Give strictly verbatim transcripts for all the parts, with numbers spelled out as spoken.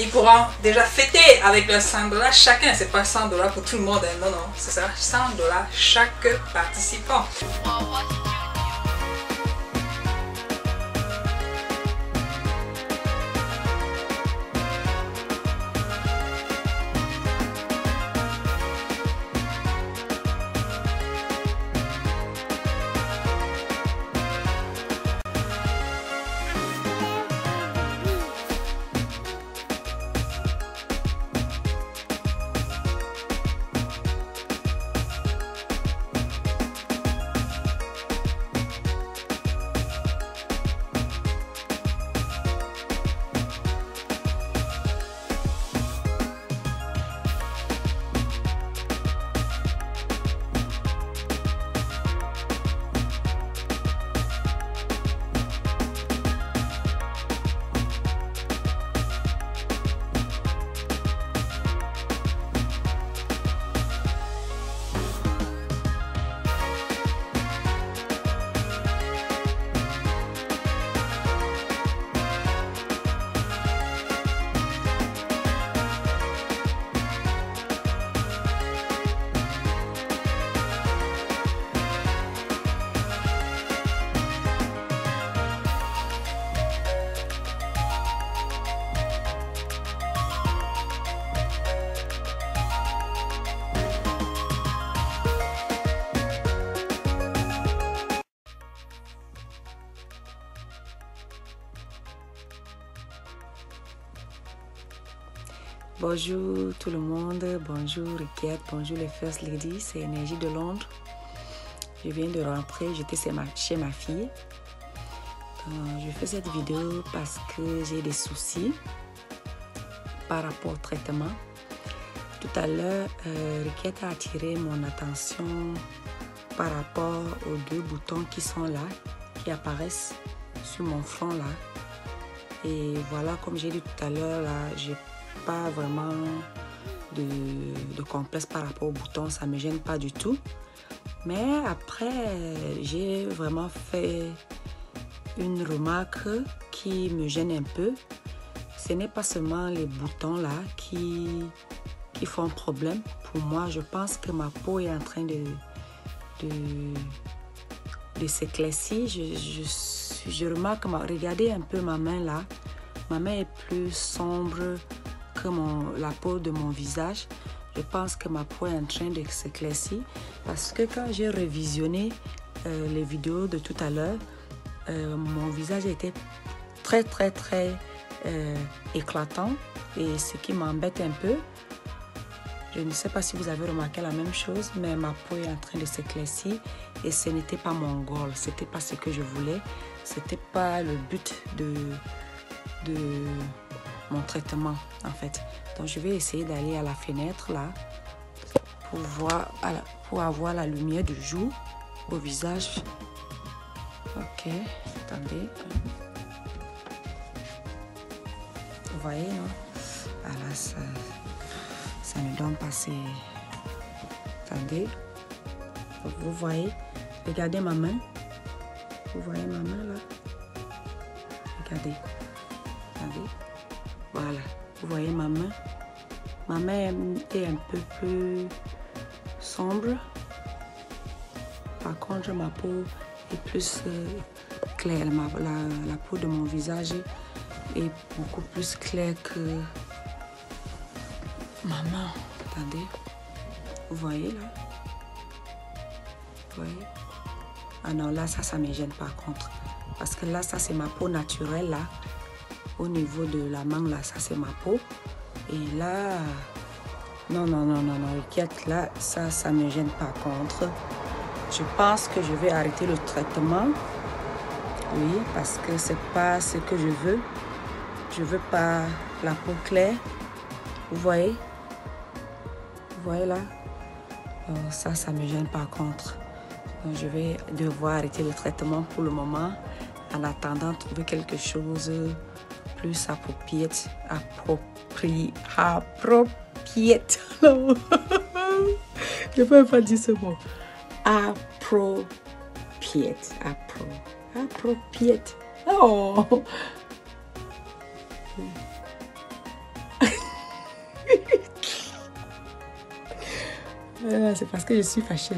ils pourront déjà fêter avec leurs cent dollars chacun. C'est pas cent dollars pour tout le monde, hein. Non, non, ce sera cent dollars chaque participant. Bonjour tout le monde, bonjour Riquette, bonjour les First Ladies, c'est Énergie de Londres. Je viens de rentrer, j'étais chez ma fille. Donc, je fais cette vidéo parce que j'ai des soucis par rapport au traitement. Tout à l'heure, euh, Riquette a attiré mon attention par rapport aux deux boutons qui sont là, qui apparaissent sur mon front là. Et voilà, comme j'ai dit tout à l'heure, là, j'ai pas vraiment de, de complexe par rapport au bouton, ça me gêne pas du tout. Mais après, j'ai vraiment fait une remarque qui me gêne un peu. Ce n'est pas seulement les boutons là qui, qui font problème. Pour moi, je pense que ma peau est en train de, de, de s'éclaircir. Je, je, je remarque, regardez un peu ma main là. Ma main est plus sombre que mon, la peau de mon visage. Je pense que ma peau est en train de s'éclaircir parce que quand j'ai révisionné euh, les vidéos de tout à l'heure, euh, mon visage était très très très euh, éclatant, et ce qui m'embête un peu, je ne sais pas si vous avez remarqué la même chose, mais ma peau est en train de s'éclaircir et ce n'était pas mon goal, ce n'était pas ce que je voulais, ce n'était pas le but de... de mon traitement en fait. Donc je vais essayer d'aller à la fenêtre là pour voir, pour avoir la lumière du jour au visage. Ok, attendez, vous voyez, non? Ah là, ça, ça ne donne pas assez. Attendez, vous voyez, regardez ma main, vous voyez ma main là, regardez. Voilà, vous voyez ma main. Ma main est un peu plus sombre. Par contre, ma peau est plus euh, claire. Ma, la, la peau de mon visage est beaucoup plus claire que ma main. Attendez, vous voyez là? Vous voyez? Ah non, là, ça, ça me gêne par contre. Parce que là, ça, c'est ma peau naturelle là. Au niveau de la main là, ça c'est ma peau, et là non non non non non Riquette, là ça ça me gêne par contre. Je pense que je vais arrêter le traitement, oui, parce que c'est pas ce que je veux. Je veux pas la peau claire, vous voyez, vous voyez là. Donc, ça ça me gêne par contre. Donc, je vais devoir arrêter le traitement pour le moment en attendant trouver quelque chose plus approprié, approprié, approprié. Je ne peux pas dire ce mot. Approprié, appro, approprié. Oh. Euh, c'est parce que je suis fâchée.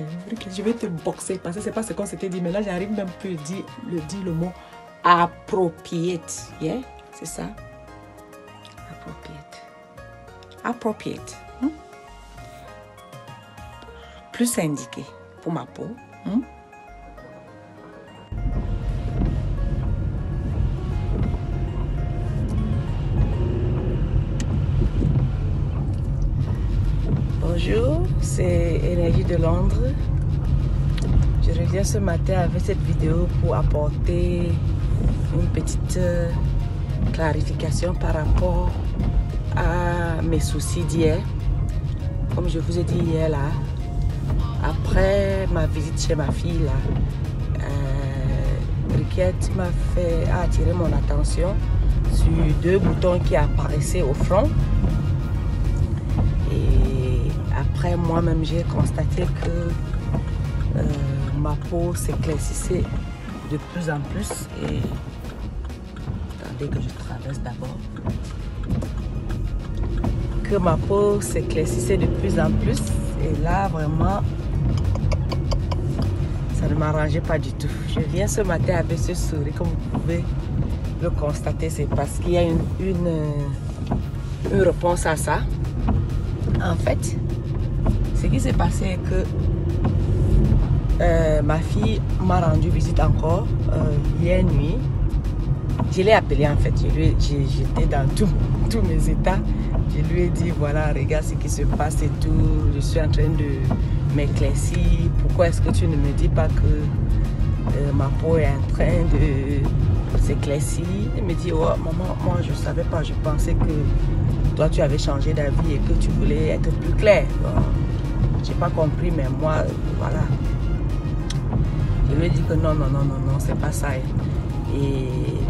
Je vais te boxer parce que c'est pas ce qu'on s'était dit. Mais là, j'arrive même plus à dire le, dire le mot appropriate. Yeah? C'est ça. Appropriate. Appropriate. Hmm? Plus indiqué pour ma peau. Hmm? Bonjour, c'est Énergie de Londres. Je reviens ce matin avec cette vidéo pour apporter une petite clarification par rapport à mes soucis d'hier. Comme je vous ai dit hier là, après ma visite chez ma fille là, euh, Riquette m'a fait attirer mon attention sur deux boutons qui apparaissaient au front. Après, moi-même, j'ai constaté que euh, ma peau s'éclaircissait de plus en plus. Et attendez que je traverse d'abord. Que ma peau s'éclaircissait de plus en plus. Et là, vraiment, ça ne m'arrangeait pas du tout. Je viens ce matin avec ce sourire, comme vous pouvez le constater. C'est parce qu'il y a une, une, une réponse à ça. En fait, ce qui s'est passé est que euh, ma fille m'a rendu visite encore euh, hier nuit. Je l'ai appelée en fait, j'étais dans tous mes états. Je lui ai dit voilà, regarde ce qui se passe et tout, je suis en train de m'éclaircir. Pourquoi est-ce que tu ne me dis pas que euh, ma peau est en train de s'éclaircir? Elle me dit oh maman, moi je ne savais pas, je pensais que toi tu avais changé d'avis et que tu voulais être plus claire. Donc, j'ai pas compris, mais moi, voilà. Je lui ai dit que non, non, non, non, non, c'est pas ça. Et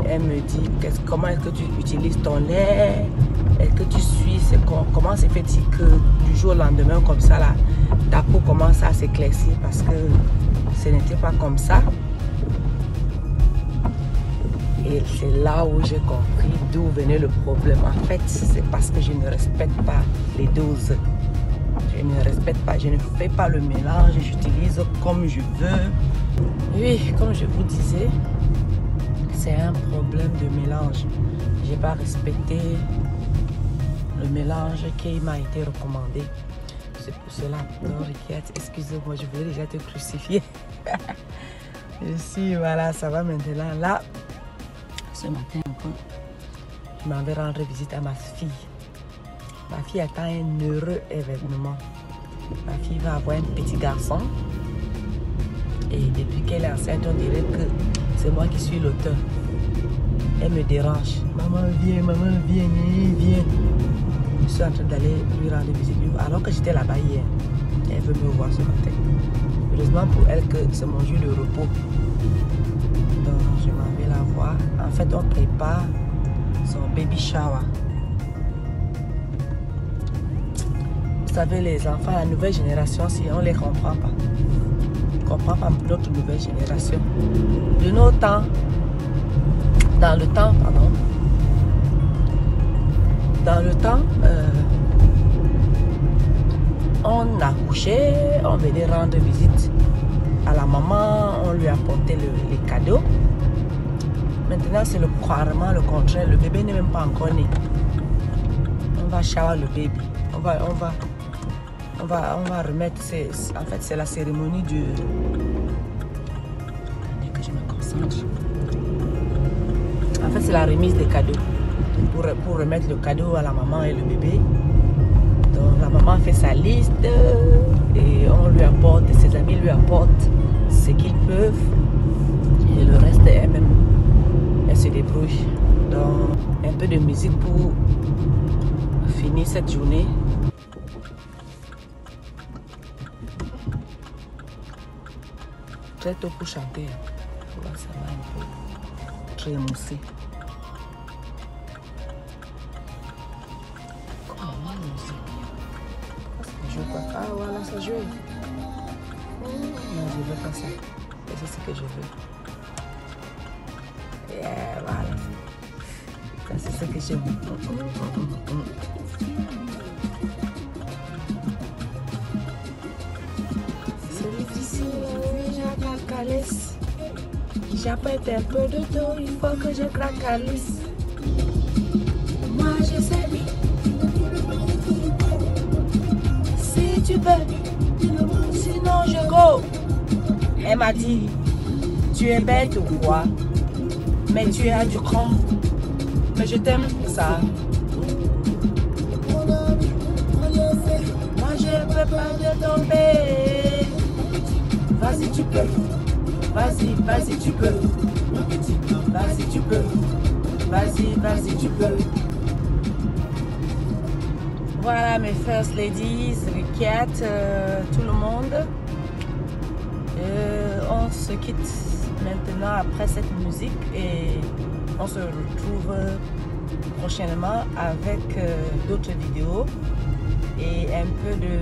elle me dit, qu'est-ce, comment est-ce que tu utilises ton lait? Est-ce que tu suis? Comment c'est fait que du jour au lendemain, comme ça, là, ta peau commence à s'éclaircir parce que ce n'était pas comme ça. Et c'est là où j'ai compris d'où venait le problème. En fait, c'est parce que je ne respecte pas les doses. Je ne respecte pas, je ne fais pas le mélange, j'utilise comme je veux. Oui, comme je vous disais, c'est un problème de mélange. Je n'ai pas respecté le mélange qui m'a été recommandé. C'est pour cela, non, Riquette, excusez-moi, je voulais déjà te crucifier. Je suis, voilà, ça va maintenant. Là, ce matin encore, je m'en vais rendre visite à ma fille. Ma fille attend un heureux événement. Ma fille va avoir un petit garçon. Et depuis qu'elle est enceinte, on dirait que c'est moi qui suis l'auteur. Elle me dérange. Maman, viens, maman, viens, viens. Je suis en train d'aller lui rendre visite. Alors que j'étais là-bas hier, elle veut me voir ce matin. Heureusement pour elle que c'est mon jour de repos. Donc, je m'en vais la voir. En fait, on prépare son baby shower. Vous savez, les enfants, la nouvelle génération, si on ne les comprend pas, on ne comprend pas notre nouvelle génération. De nos temps, dans le temps, pardon, dans le temps, euh, on accouchait, on venait rendre visite à la maman, on lui apportait le, les cadeaux. Maintenant, c'est le carrément le contraire, le bébé n'est même pas encore né. On va shower le bébé, on va... On va On va, on va remettre, c'est, en fait c'est la cérémonie du... Attendez que je me concentre. En fait c'est la remise des cadeaux. Pour, pour remettre le cadeau à la maman et le bébé. Donc la maman fait sa liste et on lui apporte, et ses amis lui apportent ce qu'ils peuvent. Et le reste elle-même, elle se débrouille. Donc un peu de musique pour finir cette journée. Très tôt pour chanter, là, ça va un peu trémousser. Comment va la musique? Ça joue pas. Ah voilà, ça joue. Non, je veux pas ça. Et c'est ce que je veux. Yeah, voilà. Ça, c'est ce que j'aime. j'appelle un peu de tout, il faut que je craque à l'us. Moi je sais, si tu veux, sinon je go. Elle m'a dit, tu es bête ou quoi? Mais tu as du cran. Mais je t'aime pour ça. Moi je ne peux pas te tomber. Vas-y tu peux. Vas-y, vas-y tu peux. Vas-y tu peux. Vas-y, vas-y tu peux. Voilà mes first ladies, Riquette, euh, tout le monde. Euh, on se quitte maintenant après cette musique et on se retrouve prochainement avec euh, d'autres vidéos et un peu de...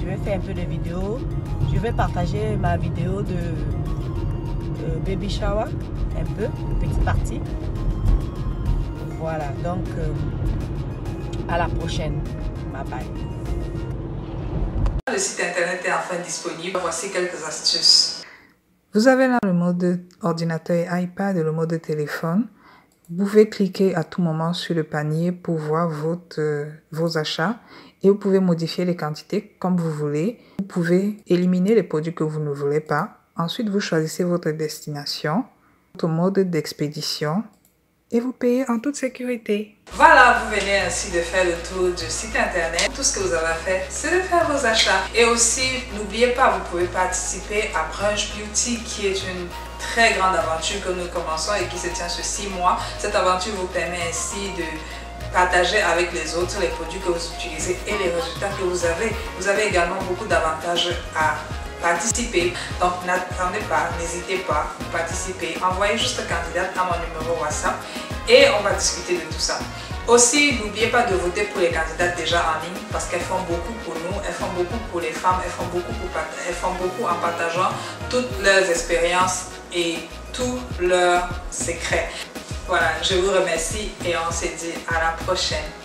Je vais faire un peu de vidéos. Je vais partager ma vidéo de euh, baby shower, un peu, une petite partie. Voilà, donc euh, à la prochaine. Bye bye. Le site internet est enfin disponible. Voici quelques astuces. Vous avez là le mode ordinateur et iPad et le mode téléphone. Vous pouvez cliquer à tout moment sur le panier pour voir votre, euh, vos achats et vous pouvez modifier les quantités comme vous voulez. Vous pouvez éliminer les produits que vous ne voulez pas. Ensuite, vous choisissez votre destination, votre mode d'expédition et vous payez en toute sécurité. Voilà, vous venez ainsi de faire le tour du site internet. Tout ce que vous avez à faire, c'est de faire vos achats. Et aussi, n'oubliez pas, vous pouvez participer à Brunch Beauty, qui est une très grande aventure que nous commençons et qui se tient sur six mois. Cette aventure vous permet ainsi de partager avec les autres les produits que vous utilisez et les résultats que vous avez. Vous avez également beaucoup d'avantages à participer. Donc n'attendez pas, n'hésitez pas, participez. Envoyez juste candidate à mon numéro WhatsApp et on va discuter de tout ça. Aussi, n'oubliez pas de voter pour les candidates déjà en ligne parce qu'elles font beaucoup pour nous, elles font beaucoup pour les femmes, elles font beaucoup, pour, elles font beaucoup en partageant toutes leurs expériences et tous leurs secrets. Voilà, je vous remercie et on se dit à la prochaine.